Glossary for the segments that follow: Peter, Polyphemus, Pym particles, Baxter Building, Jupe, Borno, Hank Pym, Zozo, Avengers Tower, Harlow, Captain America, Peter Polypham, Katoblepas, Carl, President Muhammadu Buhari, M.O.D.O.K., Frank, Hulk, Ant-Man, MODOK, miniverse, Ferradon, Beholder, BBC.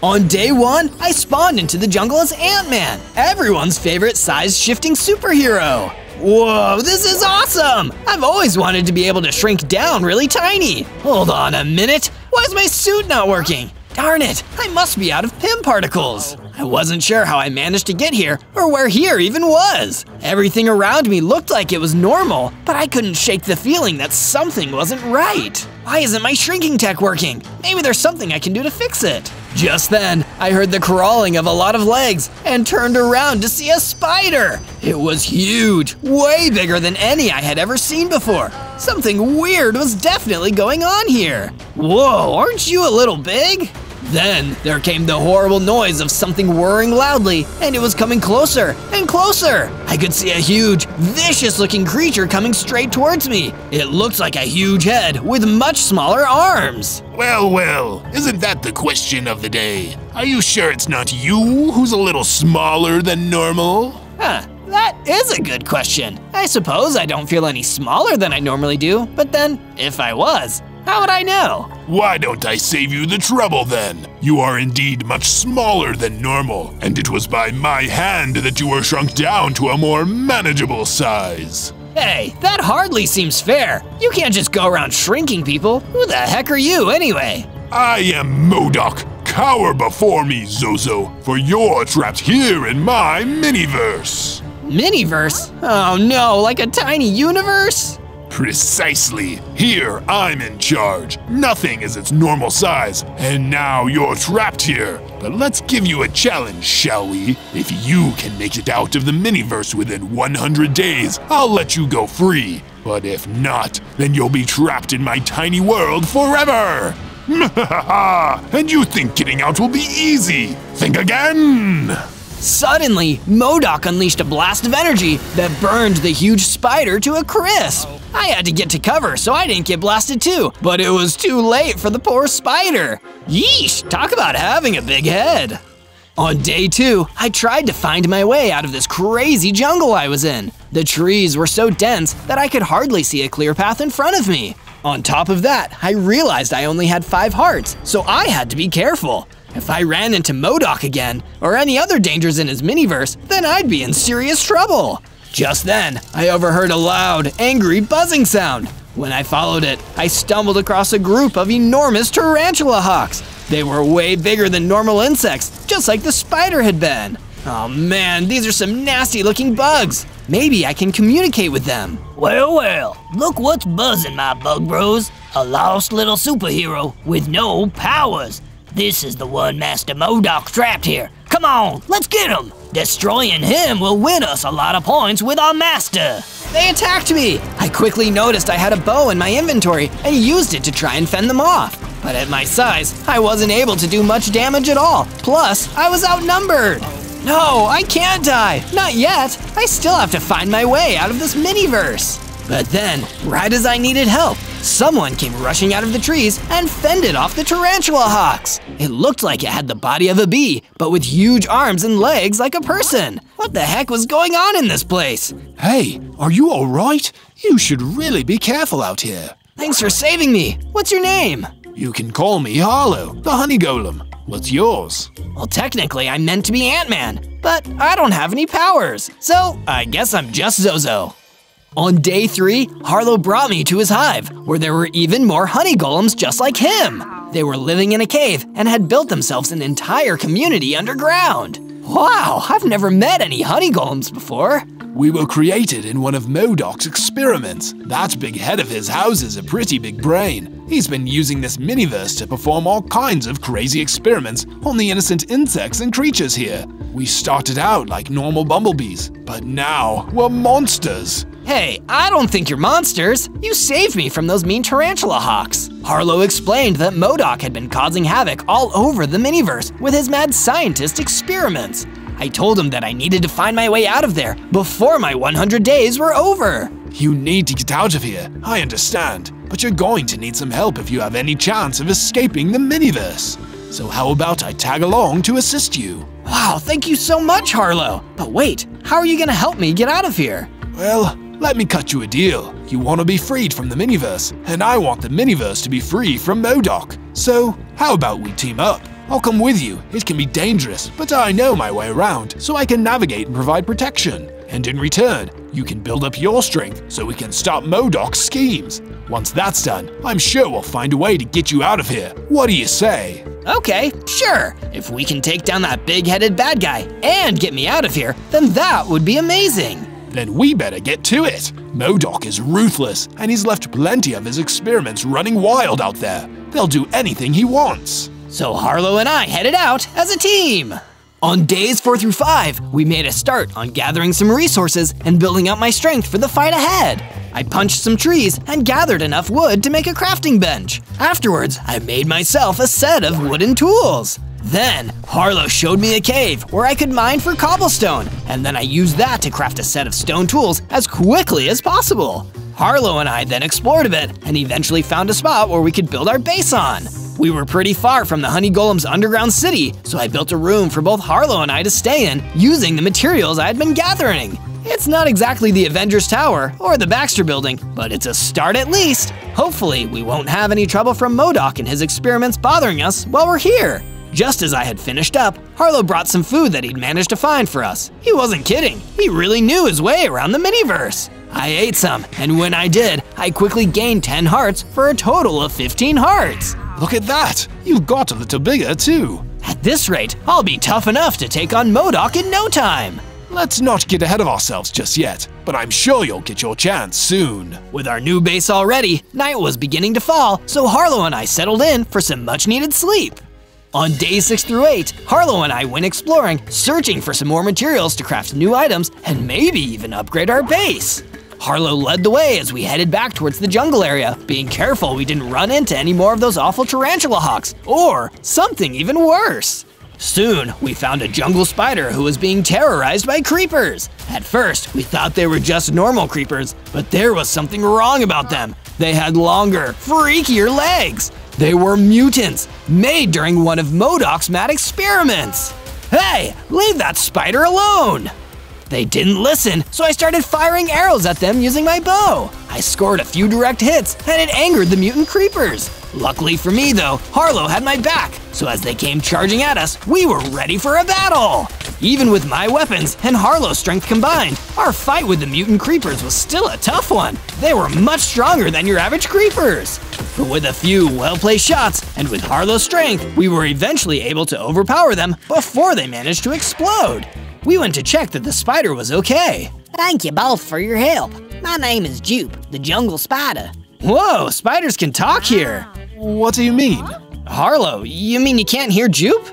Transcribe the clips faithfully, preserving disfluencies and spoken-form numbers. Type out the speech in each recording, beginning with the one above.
On day one, I spawned into the jungle as Ant-Man, everyone's favorite size-shifting superhero. Whoa, this is awesome! I've always wanted to be able to shrink down really tiny. Hold on a minute, why is my suit not working? Darn it, I must be out of Pym particles. I wasn't sure how I managed to get here or where here even was. Everything around me looked like it was normal, but I couldn't shake the feeling that something wasn't right. Why isn't my shrinking tech working? Maybe there's something I can do to fix it. Just then, I heard the crawling of a lot of legs and turned around to see a spider. It was huge, way bigger than any I had ever seen before. Something weird was definitely going on here. Whoa, aren't you a little big? Then, there came the horrible noise of something whirring loudly, and it was coming closer and closer. I could see a huge, vicious-looking creature coming straight towards me. It looked like a huge head with much smaller arms. Well, well, isn't that the question of the day? Are you sure it's not you who's a little smaller than normal? Huh. That is a good question. I suppose I don't feel any smaller than I normally do, but then, if I was, how would I know? Why don't I save you the trouble then? You are indeed much smaller than normal, and it was by my hand that you were shrunk down to a more manageable size. Hey, that hardly seems fair. You can't just go around shrinking people. Who the heck are you anyway? I am M O D O K. Cower before me, Zozo, for you're trapped here in my miniverse. Miniverse? Oh no, like a tiny universe? Precisely. Here, I'm in charge. Nothing is its normal size, and now you're trapped here. But let's give you a challenge, shall we? If you can make it out of the miniverse within one hundred days, I'll let you go free. But if not, then you'll be trapped in my tiny world forever. And you think getting out will be easy? Think again! Suddenly, M O D O K unleashed a blast of energy that burned the huge spider to a crisp. I had to get to cover, so I didn't get blasted too, but it was too late for the poor spider. Yeesh, talk about having a big head. On day two, I tried to find my way out of this crazy jungle I was in. The trees were so dense that I could hardly see a clear path in front of me. On top of that, I realized I only had five hearts, so I had to be careful. If I ran into M O D O K again, or any other dangers in his miniverse, then I'd be in serious trouble. Just then, I overheard a loud, angry buzzing sound. When I followed it, I stumbled across a group of enormous tarantula hawks. They were way bigger than normal insects, just like the spider had been. Oh man, these are some nasty-looking bugs. Maybe I can communicate with them. Well, well, look what's buzzing, my bug bros. A lost little superhero with no powers. This is the one Master M O D O K trapped here. Come on, let's get him! Destroying him will win us a lot of points with our master! They attacked me! I quickly noticed I had a bow in my inventory and used it to try and fend them off. But at my size, I wasn't able to do much damage at all. Plus, I was outnumbered! No, I can't die! Not yet! I still have to find my way out of this miniverse! But then, right as I needed help, someone came rushing out of the trees and fended off the tarantula hawks. It looked like it had the body of a bee, but with huge arms and legs like a person. What the heck was going on in this place? Hey, are you all right? You should really be careful out here. Thanks for saving me. What's your name? You can call me Harlow, the honey golem. What's yours? Well, technically, I meant to be Ant-Man, but I don't have any powers, so I guess I'm just Zozo. On day three, Harlow brought me to his hive, where there were even more honey golems just like him. They were living in a cave and had built themselves an entire community underground. Wow, I've never met any honey golems before. We were created in one of M O D O K's experiments. That big head of his houses a pretty big brain. He's been using this miniverse to perform all kinds of crazy experiments on the innocent insects and creatures here. We started out like normal bumblebees, but now we're monsters. Hey, I don't think you're monsters. You saved me from those mean tarantula hawks. Harlow explained that M O D O K had been causing havoc all over the miniverse with his mad scientist experiments. I told him that I needed to find my way out of there before my one hundred days were over. You need to get out of here, I understand, but you're going to need some help if you have any chance of escaping the miniverse. So how about I tag along to assist you? Wow, thank you so much, Harlow. But wait, how are you going to help me get out of here? Well, let me cut you a deal. You want to be freed from the miniverse, and I want the miniverse to be free from M O D O K. So, how about we team up? I'll come with you. It can be dangerous, but I know my way around, so I can navigate and provide protection. And in return, you can build up your strength so we can stop M O D O K.'s schemes. Once that's done, I'm sure we'll find a way to get you out of here. What do you say? Okay, sure. If we can take down that big-headed bad guy and get me out of here, then that would be amazing. Then we better get to it. M O D O K is ruthless, and he's left plenty of his experiments running wild out there. They'll do anything he wants. So Harlow and I headed out as a team. On days four through five, we made a start on gathering some resources and building up my strength for the fight ahead. I punched some trees and gathered enough wood to make a crafting bench. Afterwards, I made myself a set of wooden tools. Then, Harlow showed me a cave where I could mine for cobblestone, and then I used that to craft a set of stone tools as quickly as possible. Harlow and I then explored a bit and eventually found a spot where we could build our base on. We were pretty far from the Honey Golem's underground city, so I built a room for both Harlow and I to stay in using the materials I had been gathering. It's not exactly the Avengers Tower or the Baxter Building, but it's a start at least. Hopefully, we won't have any trouble from M O D O K and his experiments bothering us while we're here. Just as I had finished up, Harlow brought some food that he'd managed to find for us. He wasn't kidding. He really knew his way around the miniverse. I ate some, and when I did, I quickly gained ten hearts for a total of fifteen hearts. Look at that! You got a little bigger, too! At this rate, I'll be tough enough to take on M O D O K in no time! Let's not get ahead of ourselves just yet, but I'm sure you'll get your chance soon. With our new base already, night was beginning to fall, so Harlow and I settled in for some much-needed sleep. On days six through eight, Harlow and I went exploring, searching for some more materials to craft new items and maybe even upgrade our base. Harlow led the way as we headed back towards the jungle area, being careful we didn't run into any more of those awful tarantula hawks, or something even worse. Soon, we found a jungle spider who was being terrorized by creepers. At first, we thought they were just normal creepers, but there was something wrong about them. They had longer, freakier legs. They were mutants, made during one of M O D O K's mad experiments. Hey, leave that spider alone! They didn't listen, so I started firing arrows at them using my bow. I scored a few direct hits, and it angered the mutant creepers. Luckily for me, though, Harlow had my back, so as they came charging at us, we were ready for a battle. Even with my weapons and Harlow's strength combined, our fight with the mutant creepers was still a tough one. They were much stronger than your average creepers. But with a few well-placed shots, and with Harlow's strength, we were eventually able to overpower them before they managed to explode. We went to check that the spider was okay. Thank you both for your help. My name is Jupe, the jungle spider. Whoa, spiders can talk here. What do you mean? Harlow, you mean you can't hear Jupe?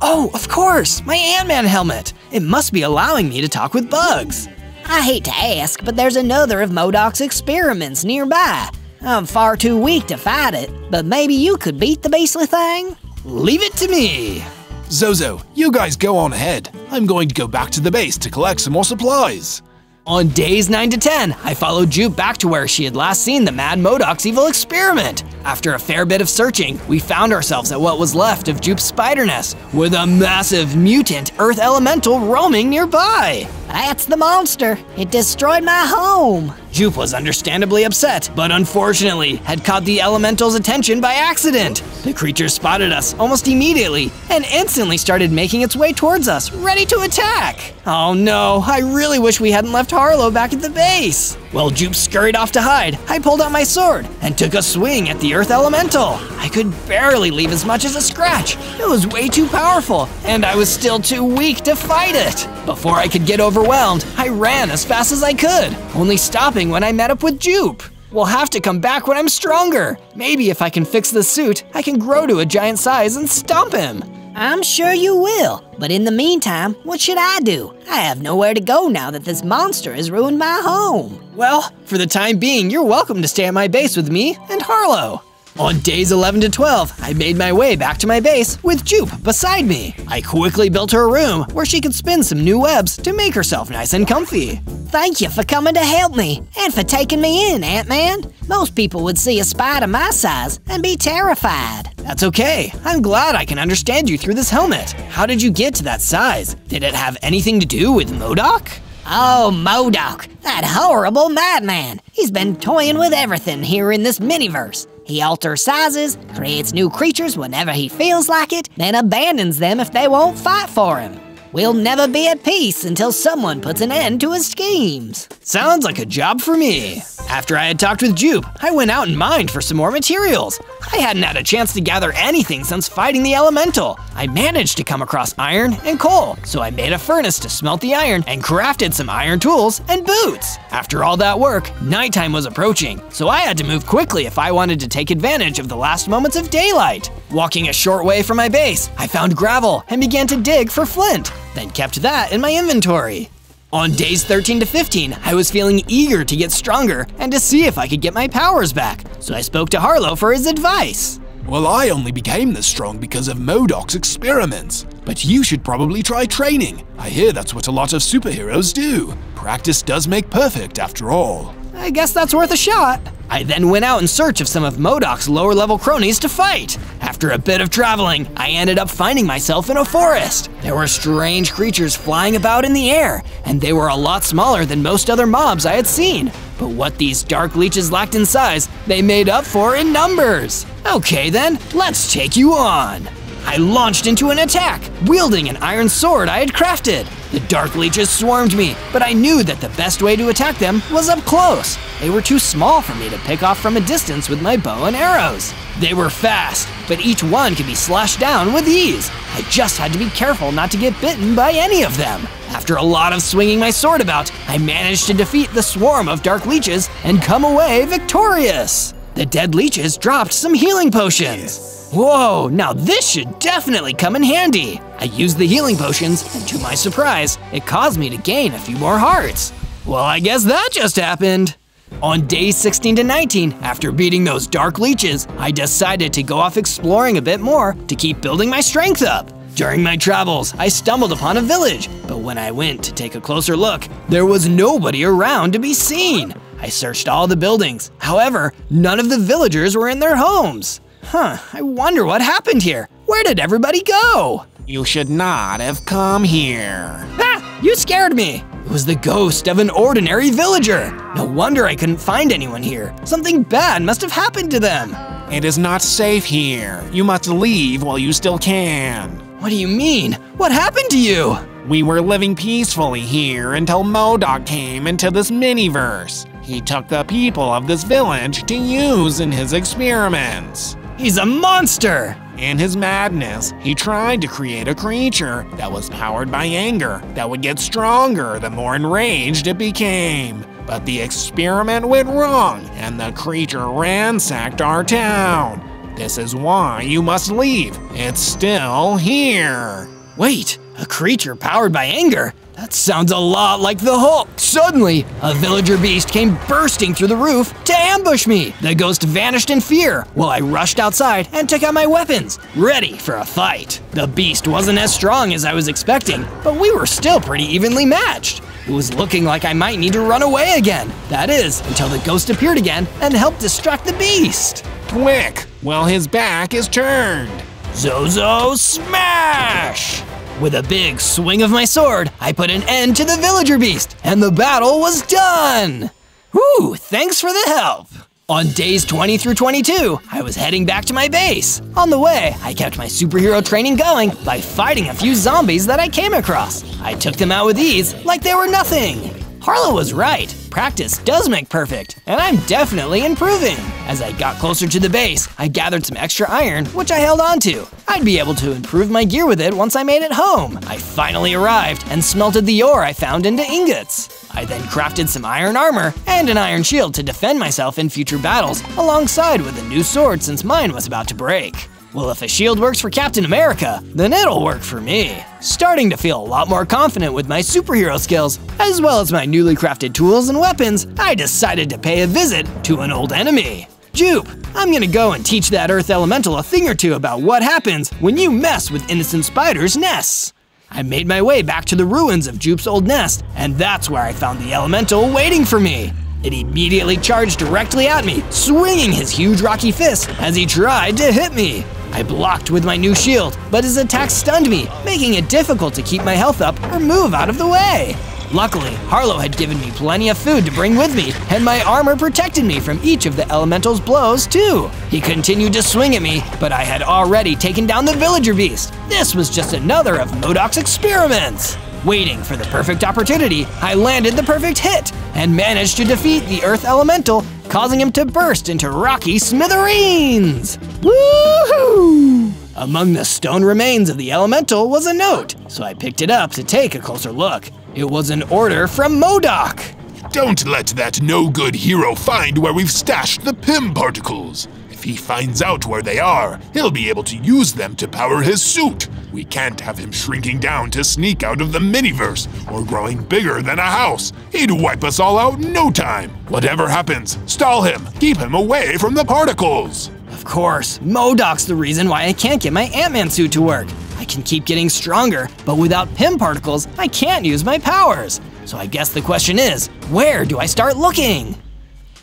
Oh, of course, my Ant-Man helmet. It must be allowing me to talk with bugs. I hate to ask, but there's another of M O D O K's experiments nearby. I'm far too weak to fight it, but maybe you could beat the beastly thing? Leave it to me. Zozo, you guys go on ahead. I'm going to go back to the base to collect some more supplies. On days nine to ten, I followed Jupe back to where she had last seen the mad M O D O K's evil experiment. After a fair bit of searching, we found ourselves at what was left of Jupe's spider nest, with a massive mutant earth elemental roaming nearby. That's the monster. It destroyed my home. Jupe was understandably upset, but unfortunately had caught the elemental's attention by accident. The creature spotted us almost immediately and instantly started making its way towards us, ready to attack. Oh no, I really wish we hadn't left Harlow back at the base. While Jupe scurried off to hide, I pulled out my sword and took a swing at the earth elemental. I could barely leave as much as a scratch. It was way too powerful, and I was still too weak to fight it. Before I could get overwhelmed, I ran as fast as I could, only stopping when I met up with Jupe. We'll have to come back when I'm stronger. Maybe if I can fix the suit, I can grow to a giant size and stomp him. I'm sure you will, but in the meantime, what should I do? I have nowhere to go now that this monster has ruined my home. Well, for the time being, you're welcome to stay at my base with me and Harlow. On days eleven to twelve, I made my way back to my base with Jupe beside me. I quickly built her a room where she could spin some new webs to make herself nice and comfy. Thank you for coming to help me and for taking me in, Ant-Man. Most people would see a spider my size and be terrified. That's okay. I'm glad I can understand you through this helmet. How did you get to that size? Did it have anything to do with M O D O K? Oh, M O D O K, that horrible madman. He's been toying with everything here in this miniverse. He alters sizes, creates new creatures whenever he feels like it, and abandons them if they won't fight for him. We'll never be at peace until someone puts an end to his schemes. Sounds like a job for me. After I had talked with Jupe, I went out and mined for some more materials. I hadn't had a chance to gather anything since fighting the elemental. I managed to come across iron and coal, so I made a furnace to smelt the iron and crafted some iron tools and boots. After all that work, nighttime was approaching, so I had to move quickly if I wanted to take advantage of the last moments of daylight. Walking a short way from my base, I found gravel and began to dig for flint. Then kept that in my inventory. On days thirteen to fifteen, I was feeling eager to get stronger and to see if I could get my powers back, so I spoke to Harlow for his advice. Well, I only became this strong because of M O D O K.'s experiments, but you should probably try training. I hear that's what a lot of superheroes do. Practice does make perfect after all. I guess that's worth a shot. I then went out in search of some of M O D O K.'s lower level cronies to fight. After a bit of traveling, I ended up finding myself in a forest. There were strange creatures flying about in the air, and they were a lot smaller than most other mobs I had seen. But what these dark leeches lacked in size, they made up for in numbers. Okay then, let's take you on. I launched into an attack, wielding an iron sword I had crafted. The dark leeches swarmed me, but I knew that the best way to attack them was up close. They were too small for me to pick off from a distance with my bow and arrows. They were fast, but each one could be slashed down with ease. I just had to be careful not to get bitten by any of them. After a lot of swinging my sword about, I managed to defeat the swarm of dark leeches and come away victorious. The dead leeches dropped some healing potions. Whoa, now this should definitely come in handy. I used the healing potions, and to my surprise, it caused me to gain a few more hearts. Well, I guess that just happened. On days sixteen to nineteen, after beating those dark leeches, I decided to go off exploring a bit more to keep building my strength up. During my travels, I stumbled upon a village, but when I went to take a closer look, there was nobody around to be seen. I searched all the buildings. However, none of the villagers were in their homes. Huh, I wonder what happened here. Where did everybody go? You should not have come here. Ah, you scared me. It was the ghost of an ordinary villager. No wonder I couldn't find anyone here. Something bad must have happened to them. It is not safe here. You must leave while you still can. What do you mean? What happened to you? We were living peacefully here until M O D O K came into this miniverse. He took the people of this village to use in his experiments. He's a monster! In his madness, he tried to create a creature that was powered by anger that would get stronger the more enraged it became. But the experiment went wrong, and the creature ransacked our town. This is why you must leave. It's still here. Wait, a creature powered by anger? That sounds a lot like the Hulk. Suddenly, a villager beast came bursting through the roof to ambush me. The ghost vanished in fear while I rushed outside and took out my weapons, ready for a fight. The beast wasn't as strong as I was expecting, but we were still pretty evenly matched. It was looking like I might need to run away again. That is, until the ghost appeared again and helped distract the beast. Quick, while his back is turned. Zozo smash! With a big swing of my sword, I put an end to the villager beast, and the battle was done! Whew, thanks for the help! On days twenty through twenty-two, I was heading back to my base. On the way, I kept my superhero training going by fighting a few zombies that I came across. I took them out with ease like they were nothing. Harlow was right. Practice does make perfect, and I'm definitely improving. As I got closer to the base, I gathered some extra iron, which I held onto. I'd be able to improve my gear with it once I made it home. I finally arrived and smelted the ore I found into ingots. I then crafted some iron armor and an iron shield to defend myself in future battles, alongside with a new sword since mine was about to break. Well, if a shield works for Captain America, then it'll work for me. Starting to feel a lot more confident with my superhero skills, as well as my newly crafted tools and weapons, I decided to pay a visit to an old enemy. Jupe, I'm gonna go and teach that Earth Elemental a thing or two about what happens when you mess with innocent spiders' nests. I made my way back to the ruins of Jupe's old nest, and that's where I found the Elemental waiting for me. It immediately charged directly at me, swinging his huge rocky fist as he tried to hit me. I blocked with my new shield, but his attack stunned me, making it difficult to keep my health up or move out of the way. Luckily, Harlow had given me plenty of food to bring with me, and my armor protected me from each of the elemental's blows, too. He continued to swing at me, but I had already taken down the villager beast. This was just another of M O D O K.'s experiments. Waiting for the perfect opportunity, I landed the perfect hit and managed to defeat the Earth Elemental, causing him to burst into rocky smithereens! Woohoo! Among the stone remains of the Elemental was a note, so I picked it up to take a closer look. It was an order from M O D O K. Don't let that no-good hero find where we've stashed the Pym particles. If he finds out where they are, he'll be able to use them to power his suit. We can't have him shrinking down to sneak out of the miniverse, or growing bigger than a house. He'd wipe us all out in no time. Whatever happens, stall him, keep him away from the particles. Of course, M O D O K.'s the reason why I can't get my Ant-Man suit to work. I can keep getting stronger, but without Pym particles, I can't use my powers. So I guess the question is, where do I start looking?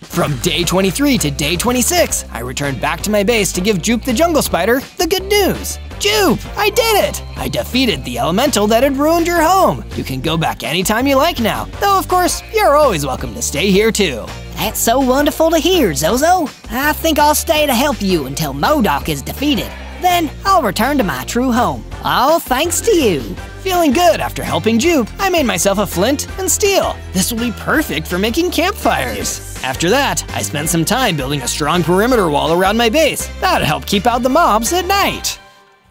From day twenty-three to day twenty-six, I returned back to my base to give Jupe the Jungle Spider the good news. Jupe, I did it! I defeated the elemental that had ruined your home. You can go back anytime you like now, though of course, you're always welcome to stay here too. That's so wonderful to hear, Zozo. I think I'll stay to help you until M O D O K is defeated. Then I'll return to my true home. All thanks to you. Feeling good after helping Jupe, I made myself a flint and steel. This will be perfect for making campfires. After that, I spent some time building a strong perimeter wall around my base. That'll help keep out the mobs at night.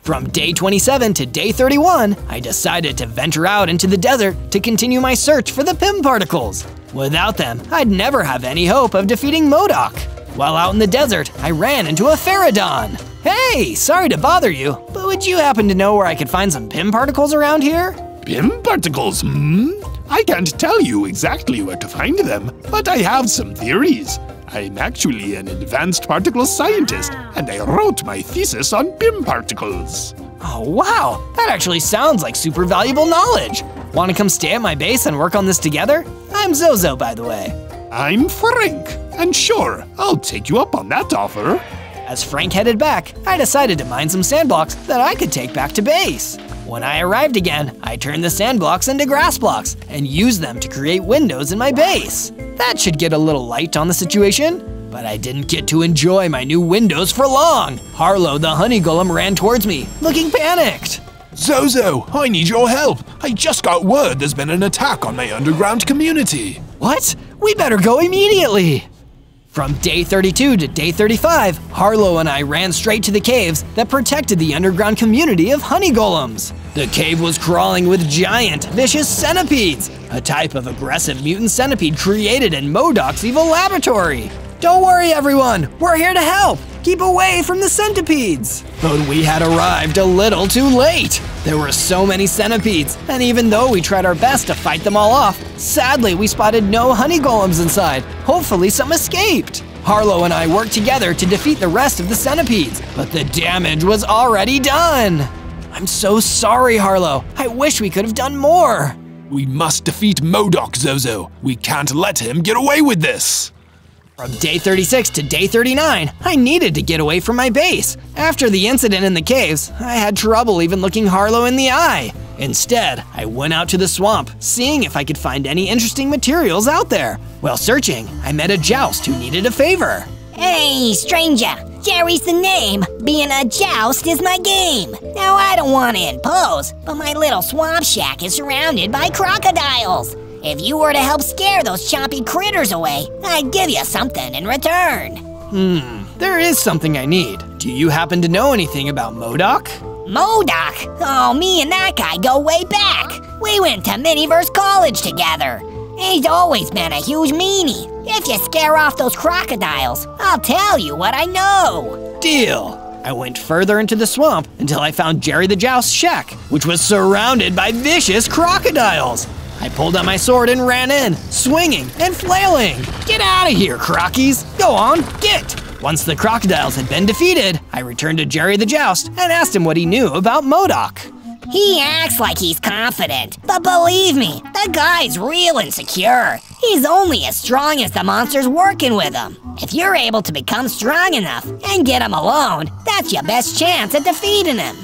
From day twenty-seven to day thirty-one, I decided to venture out into the desert to continue my search for the Pym particles. Without them, I'd never have any hope of defeating M O D O K. While out in the desert, I ran into a Ferradon. Hey, sorry to bother you, but would you happen to know where I could find some Pym particles around here? Pym particles, hmm? I can't tell you exactly where to find them, but I have some theories. I'm actually an advanced particle scientist, and I wrote my thesis on Pym particles. Oh wow, that actually sounds like super valuable knowledge. Want to come stay at my base and work on this together? I'm Zozo, by the way. I'm Frank, and sure, I'll take you up on that offer. As Frank headed back, I decided to mine some sandblocks that I could take back to base. When I arrived again, I turned the sandblocks into grass blocks and used them to create windows in my base. That should get a little light on the situation, but I didn't get to enjoy my new windows for long. Harlow the honey golem ran towards me, looking panicked. Zozo, I need your help. I just got word there's been an attack on my underground community. What? We better go immediately. From day thirty-two to day thirty-five, Harlow and I ran straight to the caves that protected the underground community of honey golems. The cave was crawling with giant, vicious centipedes, a type of aggressive mutant centipede created in M O D O K's evil laboratory. Don't worry, everyone, we're here to help. Keep away from the centipedes. But we had arrived a little too late. There were so many centipedes, and even though we tried our best to fight them all off, sadly we spotted no honey golems inside. Hopefully some escaped. Harlow and I worked together to defeat the rest of the centipedes, but the damage was already done. I'm so sorry, Harlow. I wish we could have done more. We must defeat M O D O K, Zozo. We can't let him get away with this. From day thirty-six to day thirty-nine, I needed to get away from my base. After the incident in the caves, I had trouble even looking Harlow in the eye. Instead, I went out to the swamp, seeing if I could find any interesting materials out there. While searching, I met a joust who needed a favor. Hey, stranger, Jerry's the name. Being a joust is my game. Now, I don't want to impose, but my little swamp shack is surrounded by crocodiles. If you were to help scare those chompy critters away, I'd give you something in return. Hmm, there is something I need. Do you happen to know anything about M O D O K? M O D O K? Oh, me and that guy go way back. We went to Miniverse College together. He's always been a huge meanie. If you scare off those crocodiles, I'll tell you what I know. Deal. I went further into the swamp until I found Jerry the Joust's shack, which was surrounded by vicious crocodiles. I pulled out my sword and ran in, swinging and flailing. Get out of here, crockies! Go on, get! Once the crocodiles had been defeated, I returned to Jerry the Joust and asked him what he knew about M O D O K. He acts like he's confident, but believe me, the guy's real insecure. He's only as strong as the monsters working with him. If you're able to become strong enough and get him alone, that's your best chance at defeating him.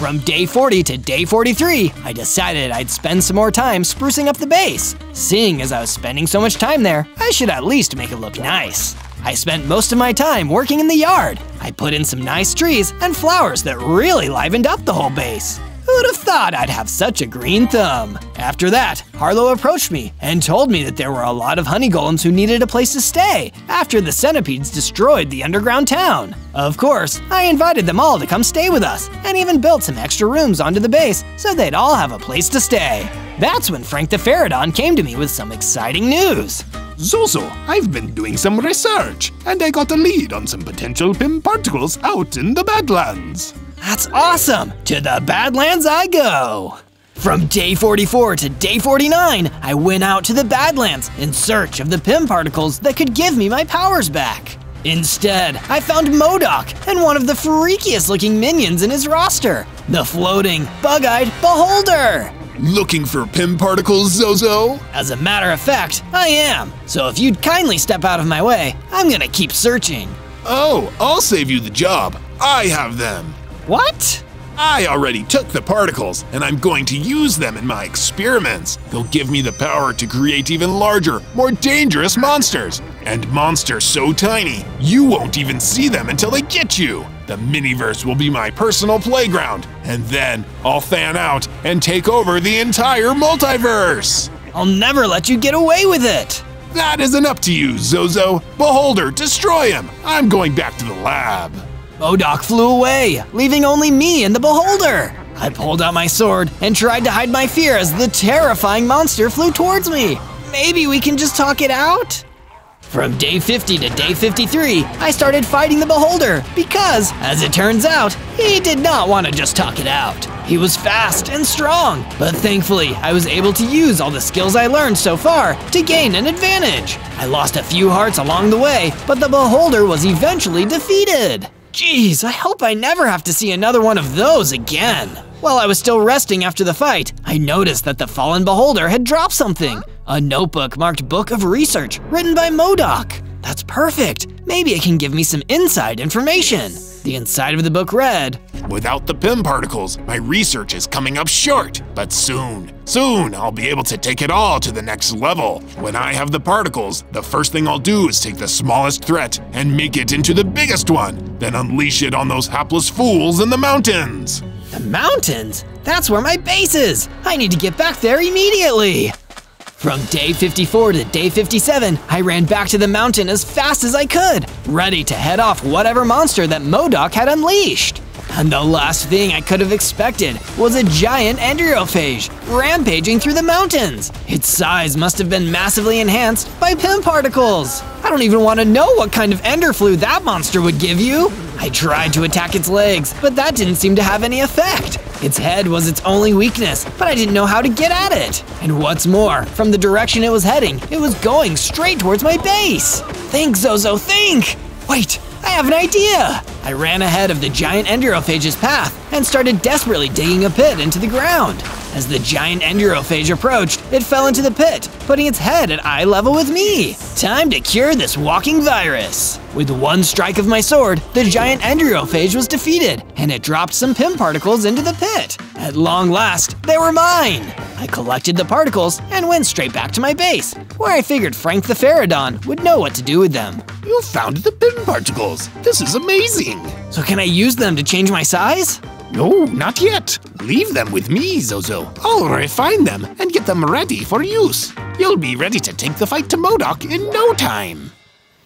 From day forty to day forty-three, I decided I'd spend some more time sprucing up the base. Seeing as I was spending so much time there, I should at least make it look nice. I spent most of my time working in the yard. I put in some nice trees and flowers that really livened up the whole base. Who'd have thought I'd have such a green thumb? After that, Harlow approached me and told me that there were a lot of honey golems who needed a place to stay after the centipedes destroyed the underground town. Of course, I invited them all to come stay with us and even built some extra rooms onto the base so they'd all have a place to stay. That's when Frank the Ferradon came to me with some exciting news. Zozo, I've been doing some research and I got a lead on some potential Pym particles out in the Badlands. That's awesome! To the Badlands I go! From day forty-four to day forty-nine, I went out to the Badlands in search of the Pym particles that could give me my powers back. Instead, I found M O D O K and one of the freakiest looking minions in his roster, the floating, bug-eyed Beholder! Looking for Pym particles, Zozo? As a matter of fact, I am, so if you'd kindly step out of my way, I'm gonna keep searching. Oh, I'll save you the job. I have them. What? I already took the particles, and I'm going to use them in my experiments. They'll give me the power to create even larger, more dangerous monsters. And monsters so tiny, you won't even see them until they get you. The miniverse will be my personal playground, and then I'll fan out and take over the entire multiverse. I'll never let you get away with it. That isn't up to you, Zozo. Beholder, destroy him. I'm going back to the lab. M O D O K flew away, leaving only me and the Beholder. I pulled out my sword and tried to hide my fear as the terrifying monster flew towards me. Maybe we can just talk it out? From day fifty to day fifty-three, I started fighting the Beholder because, as it turns out, he did not want to just talk it out. He was fast and strong, but thankfully, I was able to use all the skills I learned so far to gain an advantage. I lost a few hearts along the way, but the Beholder was eventually defeated. Jeez, I hope I never have to see another one of those again. While I was still resting after the fight, I noticed that the fallen Beholder had dropped something. A notebook marked Book of Research written by M O D O K. That's perfect. Maybe it can give me some inside information. The inside of the book read, "Without the Pym particles, my research is coming up short. But soon, soon I'll be able to take it all to the next level. When I have the particles, the first thing I'll do is take the smallest threat and make it into the biggest one, then unleash it on those hapless fools in the mountains." The mountains? That's where my base is! I need to get back there immediately! From day fifty-four to day fifty-seven, I ran back to the mountain as fast as I could, ready to head off whatever monster that M O D O K had unleashed. And the last thing I could have expected was a giant enterophage rampaging through the mountains. Its size must have been massively enhanced by Pym particles. I don't even want to know what kind of enderflu that monster would give you. I tried to attack its legs, but that didn't seem to have any effect. Its head was its only weakness, but I didn't know how to get at it. And what's more, from the direction it was heading, it was going straight towards my base. Think, Zozo, think! Wait, I have an idea! I ran ahead of the giant enderophage's path and started desperately digging a pit into the ground. As the giant enderophage approached, it fell into the pit, putting its head at eye level with me. Time to cure this walking virus. With one strike of my sword, the giant enderophage was defeated, and it dropped some Pym particles into the pit. At long last, they were mine! I collected the particles and went straight back to my base, where I figured Frank the Ferradon would know what to do with them. You found the Pym particles! This is amazing! So can I use them to change my size? No, not yet. Leave them with me, Zozo. I'll refine them and get them ready for use. You'll be ready to take the fight to M O D O K in no time.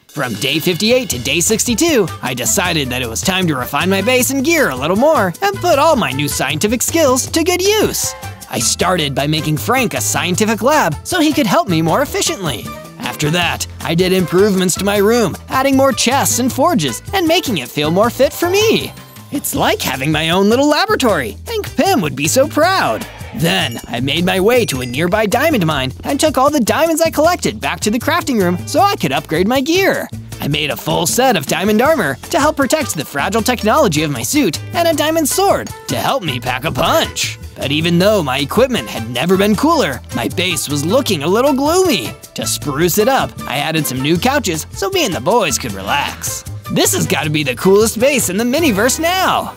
From day fifty-eight to day sixty-two, I decided that it was time to refine my base and gear a little more and put all my new scientific skills to good use. I started by making Frank a scientific lab so he could help me more efficiently. After that, I did improvements to my room, adding more chests and forges and making it feel more fit for me. It's like having my own little laboratory. Hank Pym would be so proud. Then, I made my way to a nearby diamond mine and took all the diamonds I collected back to the crafting room so I could upgrade my gear. I made a full set of diamond armor to help protect the fragile technology of my suit and a diamond sword to help me pack a punch. But even though my equipment had never been cooler, my base was looking a little gloomy. To spruce it up, I added some new couches so me and the boys could relax. This has got to be the coolest base in the miniverse now!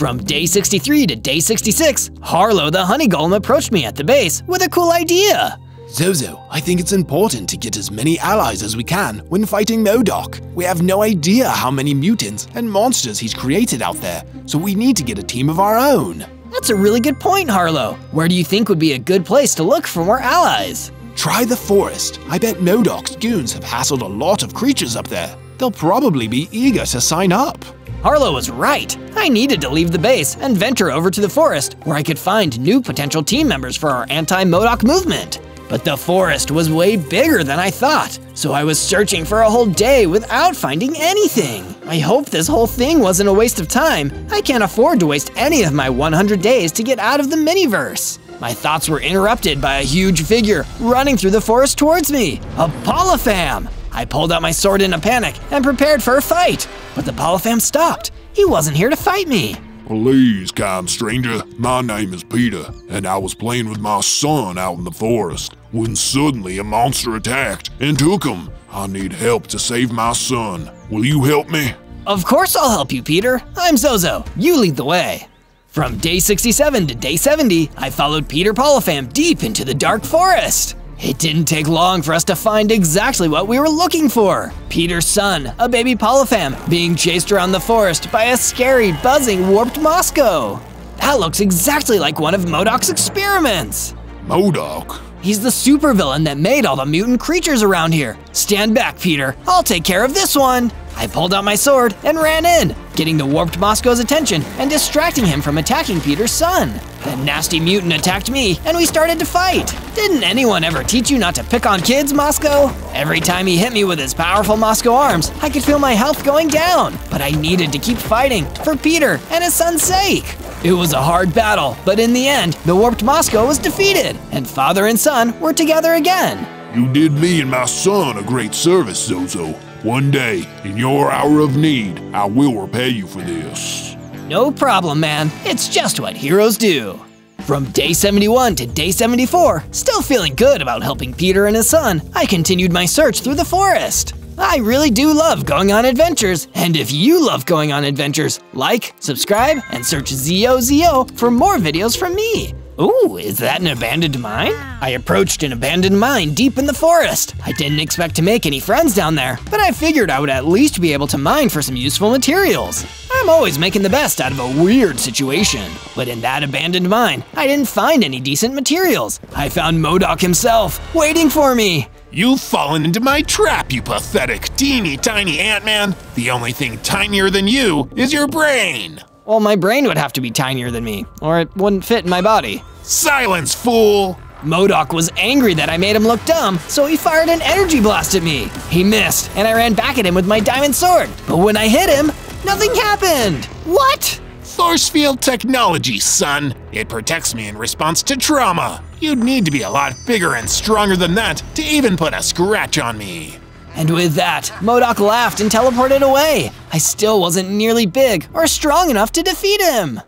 From day sixty-three to day sixty-six, Harlow the Honey Golem approached me at the base with a cool idea. Zozo, I think it's important to get as many allies as we can when fighting M O D O K. We have no idea how many mutants and monsters he's created out there, so we need to get a team of our own. That's a really good point, Harlow. Where do you think would be a good place to look for more allies? Try the forest. I bet M O D O K's goons have hassled a lot of creatures up there. They'll probably be eager to sign up. Harlow was right. I needed to leave the base and venture over to the forest where I could find new potential team members for our anti-M O D O K movement. But the forest was way bigger than I thought, so I was searching for a whole day without finding anything. I hope this whole thing wasn't a waste of time. I can't afford to waste any of my one hundred days to get out of the miniverse. My thoughts were interrupted by a huge figure running through the forest towards me, a Polyphemus. I pulled out my sword in a panic and prepared for a fight, but the Polyphemus stopped. He wasn't here to fight me. Please, kind stranger, my name is Peter, and I was playing with my son out in the forest when suddenly a monster attacked and took him. I need help to save my son. Will you help me? Of course I'll help you, Peter. I'm Zozo. You lead the way. From day sixty-seven to day seventy, I followed Peter Polyphemus deep into the dark forest. It didn't take long for us to find exactly what we were looking for. Peter's son, a baby Polyphemus, being chased around the forest by a scary, buzzing, warped Mosco. That looks exactly like one of M O D O K's experiments. M O D O K? He's the supervillain that made all the mutant creatures around here. Stand back, Peter. I'll take care of this one. I pulled out my sword and ran in, getting the warped Mosco's attention and distracting him from attacking Peter's son. The nasty mutant attacked me, and we started to fight. Didn't anyone ever teach you not to pick on kids, Mosco? Every time he hit me with his powerful Mosco arms, I could feel my health going down, but I needed to keep fighting for Peter and his son's sake. It was a hard battle, but in the end, the warped Mosco was defeated, and father and son were together again. You did me and my son a great service, Zozo. One day, in your hour of need, I will repay you for this. No problem, man. It's just what heroes do. From day seventy-one to day seventy-four, still feeling good about helping Peter and his son, I continued my search through the forest. I really do love going on adventures, and if you love going on adventures, like, subscribe, and search Zozo for more videos from me. Ooh, is that an abandoned mine? I approached an abandoned mine deep in the forest. I didn't expect to make any friends down there, but I figured I would at least be able to mine for some useful materials. I'm always making the best out of a weird situation. But in that abandoned mine, I didn't find any decent materials. I found M O D O K himself, waiting for me. You've fallen into my trap, you pathetic, teeny tiny Ant-Man. The only thing tinier than you is your brain. Well, my brain would have to be tinier than me, or it wouldn't fit in my body. Silence, fool! M O D O K was angry that I made him look dumb, so he fired an energy blast at me. He missed, and I ran back at him with my diamond sword. But when I hit him, nothing happened! What? Force field technology, son. It protects me in response to trauma. You'd need to be a lot bigger and stronger than that to even put a scratch on me. And with that, M O D O K laughed and teleported away. I still wasn't nearly big or strong enough to defeat him.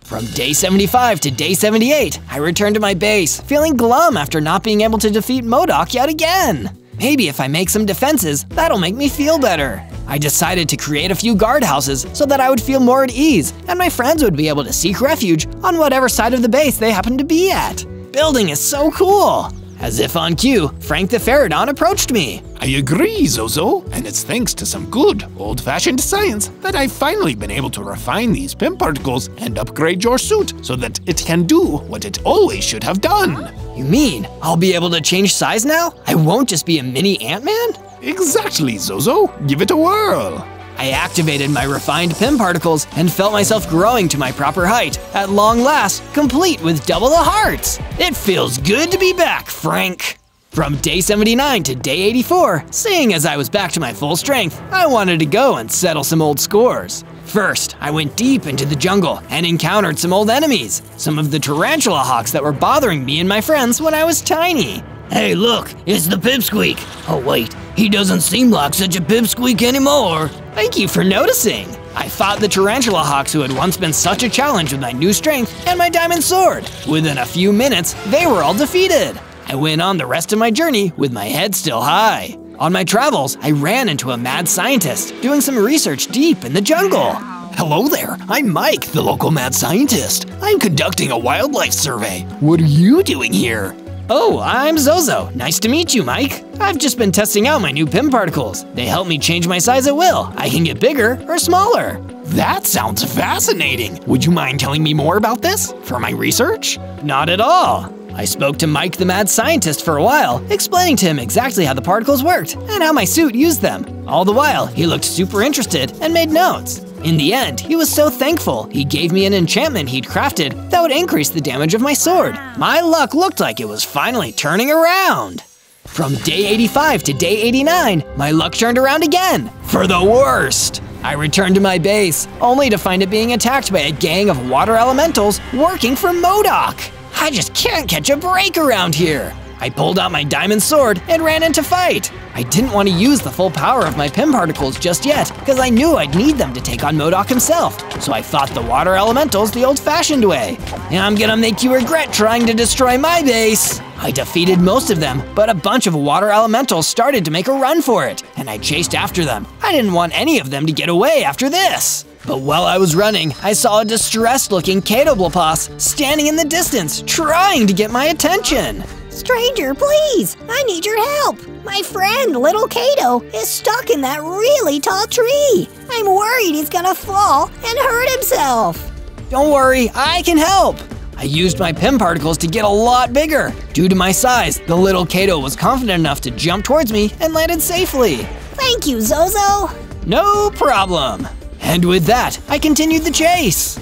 From day seventy-five to day seventy-eight, I returned to my base, feeling glum after not being able to defeat M O D O K yet again. Maybe if I make some defenses, that'll make me feel better. I decided to create a few guardhouses so that I would feel more at ease, and my friends would be able to seek refuge on whatever side of the base they happened to be at. Building is so cool! As if on cue, Frank the Ferradon approached me. I agree, Zozo, and it's thanks to some good, old-fashioned science that I've finally been able to refine these Pym particles and upgrade your suit so that it can do what it always should have done. You mean I'll be able to change size now? I won't just be a mini Ant-Man? Exactly, Zozo. Give it a whirl. I activated my refined Pym particles and felt myself growing to my proper height, at long last, complete with double the hearts. It feels good to be back, Frank. From day seventy-nine to day eighty-four, seeing as I was back to my full strength, I wanted to go and settle some old scores. First, I went deep into the jungle and encountered some old enemies, some of the tarantula hawks that were bothering me and my friends when I was tiny. Hey, look, it's the pipsqueak. Oh, wait, he doesn't seem like such a pipsqueak anymore. Thank you for noticing. I fought the tarantula hawks who had once been such a challenge with my new strength and my diamond sword. Within a few minutes, they were all defeated. I went on the rest of my journey with my head still high. On my travels, I ran into a mad scientist doing some research deep in the jungle. Hello there, I'm Mike, the local mad scientist. I'm conducting a wildlife survey. What are you doing here? Oh, I'm Zozo. Nice to meet you, Mike. I've just been testing out my new Pym particles. They help me change my size at will. I can get bigger or smaller. That sounds fascinating. Would you mind telling me more about this for my research? Not at all. I spoke to Mike the mad scientist for a while, explaining to him exactly how the particles worked and how my suit used them. All the while, he looked super interested and made notes. In the end, he was so thankful, he gave me an enchantment he'd crafted that would increase the damage of my sword. My luck looked like it was finally turning around. From day eighty-five to day eighty-nine, my luck turned around again, for the worst. I returned to my base, only to find it being attacked by a gang of water elementals working for M O D O K. I just can't catch a break around here. I pulled out my diamond sword and ran into fight. I didn't want to use the full power of my Pym particles just yet because I knew I'd need them to take on M O D O K himself, so I fought the water elementals the old-fashioned way. I'm gonna make you regret trying to destroy my base. I defeated most of them, but a bunch of water elementals started to make a run for it, and I chased after them. I didn't want any of them to get away after this. But while I was running, I saw a distressed-looking Katoblepas standing in the distance, trying to get my attention. Stranger, please! I need your help! My friend, little Kato, is stuck in that really tall tree! I'm worried he's gonna fall and hurt himself! Don't worry, I can help! I used my Pym particles to get a lot bigger. Due to my size, the little Kato was confident enough to jump towards me and landed safely. Thank you, Zozo! No problem! And with that, I continued the chase.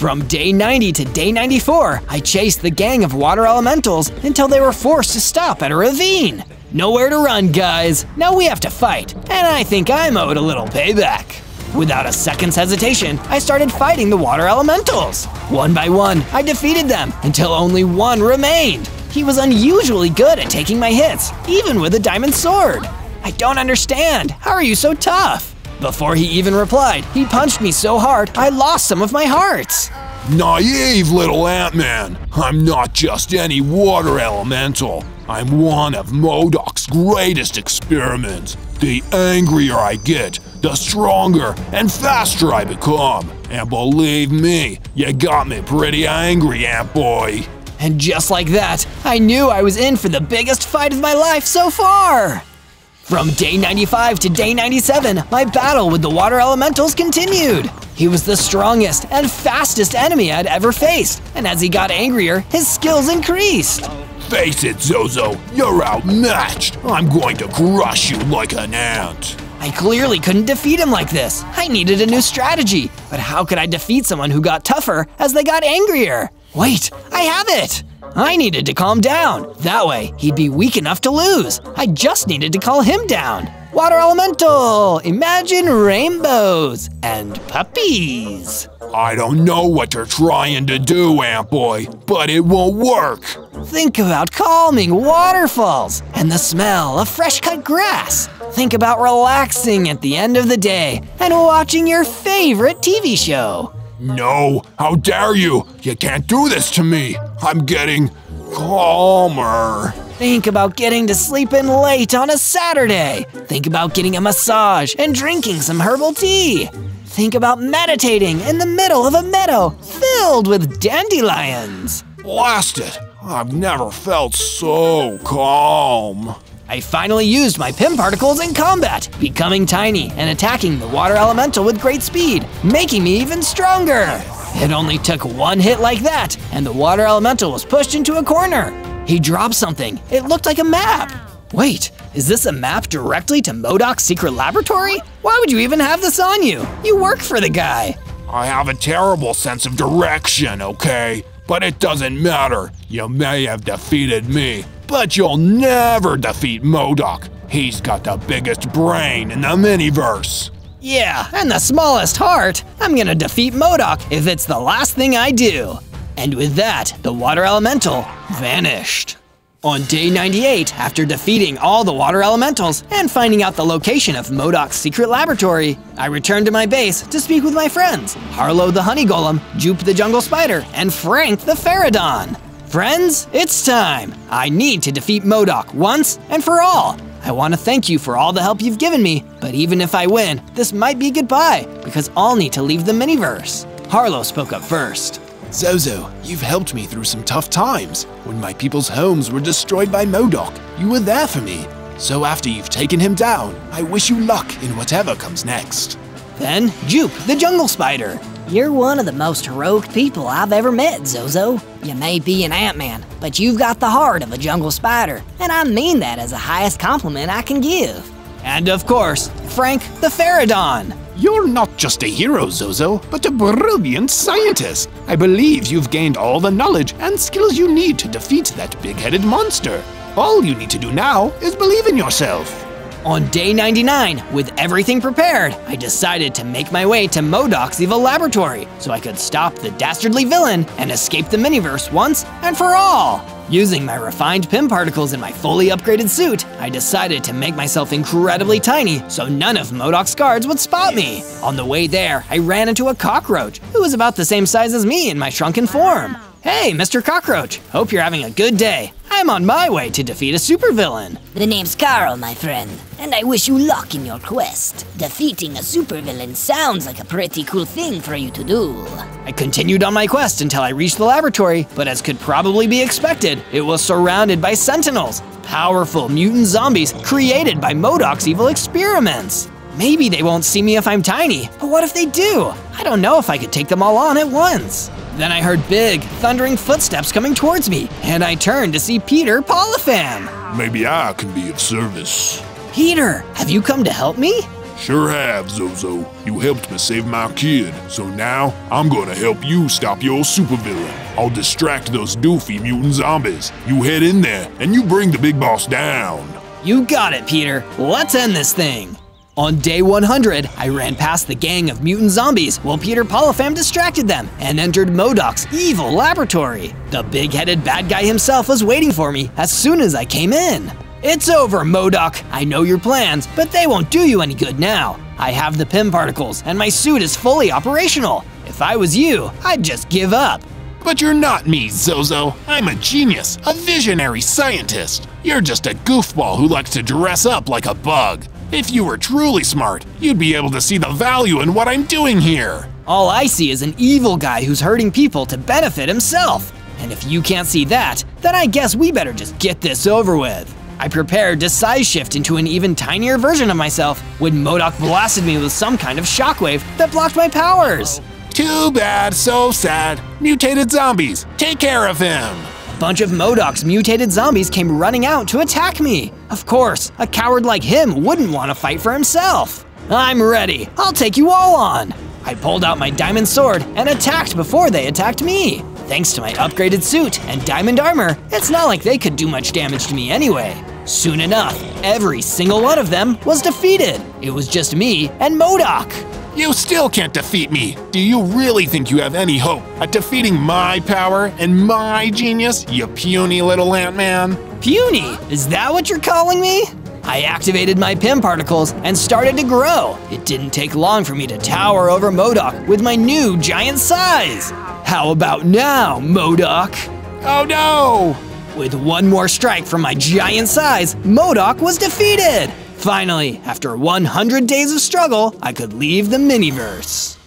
From day ninety to day ninety-four, I chased the gang of water elementals until they were forced to stop at a ravine. Nowhere to run, guys. Now we have to fight, and I think I'm owed a little payback. Without a second's hesitation, I started fighting the water elementals. One by one, I defeated them until only one remained. He was unusually good at taking my hits, even with a diamond sword. I don't understand. How are you so tough? Before he even replied, he punched me so hard I lost some of my hearts. Naive little Ant-Man, I'm not just any water elemental. I'm one of M O D O K's greatest experiments. The angrier I get, the stronger and faster I become. And believe me, you got me pretty angry, Ant-Boy. And just like that, I knew I was in for the biggest fight of my life so far. From day ninety-five to day ninety-seven, my battle with the water elementals continued. He was the strongest and fastest enemy I'd ever faced, and as he got angrier, his skills increased. Face it, Zozo, you're outmatched. I'm going to crush you like an ant. I clearly couldn't defeat him like this. I needed a new strategy, but how could I defeat someone who got tougher as they got angrier? Wait, I have it! I needed to calm down. That way, he'd be weak enough to lose. I just needed to call him down. Water elemental, imagine rainbows and puppies. I don't know what you're trying to do, Ant-Boy, but it won't work. Think about calming waterfalls and the smell of fresh-cut grass. Think about relaxing at the end of the day and watching your favorite T V show. No, how dare you! You can't do this to me! I'm getting calmer. Think about getting to sleep in late on a Saturday. Think about getting a massage and drinking some herbal tea. Think about meditating in the middle of a meadow filled with dandelions. Blast it! I've never felt so calm. I finally used my Pym particles in combat, becoming tiny and attacking the water elemental with great speed, making me even stronger. It only took one hit like that, and the water elemental was pushed into a corner. He dropped something. It looked like a map. Wait, is this a map directly to M O D O K's secret laboratory? Why would you even have this on you? You work for the guy. I have a terrible sense of direction, okay? But it doesn't matter. You may have defeated me, but you'll never defeat M O D O K. He's got the biggest brain in the miniverse. Yeah, and the smallest heart. I'm gonna defeat M O D O K if it's the last thing I do. And with that, the water elemental vanished. On day ninety-eight, after defeating all the water elementals and finding out the location of M O D O K's secret laboratory, I returned to my base to speak with my friends, Harlow the honey golem, Jupe the jungle spider, and Frank the Ferradon. Friends, it's time! I need to defeat M O D O K once and for all! I want to thank you for all the help you've given me, but even if I win, this might be goodbye, because I'll need to leave the miniverse. Harlow spoke up first. Zozo, you've helped me through some tough times. When my people's homes were destroyed by M O D O K, you were there for me. So after you've taken him down, I wish you luck in whatever comes next. Then, Jupe, the jungle spider. You're one of the most heroic people I've ever met, Zozo. You may be an Ant-Man, but you've got the heart of a jungle spider, and I mean that as the highest compliment I can give. And of course, Frank the Ferradon. You're not just a hero, Zozo, but a brilliant scientist. I believe you've gained all the knowledge and skills you need to defeat that big-headed monster. All you need to do now is believe in yourself. On day ninety-nine, with everything prepared, I decided to make my way to M O D O K's evil laboratory so I could stop the dastardly villain and escape the miniverse once and for all. Using my refined Pym particles in my fully upgraded suit, I decided to make myself incredibly tiny so none of M O D O K's guards would spot me. On the way there, I ran into a cockroach who was about the same size as me in my shrunken form. Hey, Mister Cockroach, hope you're having a good day. I'm on my way to defeat a supervillain. The name's Carl, my friend, and I wish you luck in your quest. Defeating a supervillain sounds like a pretty cool thing for you to do. I continued on my quest until I reached the laboratory, but as could probably be expected, it was surrounded by sentinels, powerful mutant zombies created by M O D O K's evil experiments. Maybe they won't see me if I'm tiny, but what if they do? I don't know if I could take them all on at once. Then I heard big, thundering footsteps coming towards me, and I turned to see Peter Polypham. Maybe I can be of service. Peter, have you come to help me? Sure have, Zozo. You helped me save my kid, so now I'm gonna help you stop your supervillain. I'll distract those doofy mutant zombies. You head in there, and you bring the big boss down. You got it, Peter. Let's end this thing. On day one hundred, I ran past the gang of mutant zombies while Peter Polypham distracted them and entered M O D O K's evil laboratory. The big-headed bad guy himself was waiting for me as soon as I came in. It's over, M O D O K. I know your plans, but they won't do you any good now. I have the Pym particles, and my suit is fully operational. If I was you, I'd just give up. But you're not me, Zozo. I'm a genius, a visionary scientist. You're just a goofball who likes to dress up like a bug. If you were truly smart, you'd be able to see the value in what I'm doing here. All I see is an evil guy who's hurting people to benefit himself. And if you can't see that, then I guess we better just get this over with. I prepared to size shift into an even tinier version of myself when M O D O K blasted me with some kind of shockwave that blocked my powers. Too bad, so sad. Mutated zombies, take care of him. A bunch of M O D O K's mutated zombies came running out to attack me. Of course, a coward like him wouldn't want to fight for himself. I'm ready, I'll take you all on. I pulled out my diamond sword and attacked before they attacked me. Thanks to my upgraded suit and diamond armor, it's not like they could do much damage to me anyway. Soon enough, every single one of them was defeated. It was just me and M O D O K. You still can't defeat me! Do you really think you have any hope at defeating my power and my genius, you puny little Ant-Man? Puny? Is that what you're calling me? I activated my Pym particles and started to grow. It didn't take long for me to tower over M O D O K with my new giant size. How about now, M O D O K? Oh no! With one more strike from my giant size, M O D O K was defeated! Finally, after one hundred days of struggle, I could leave the miniverse.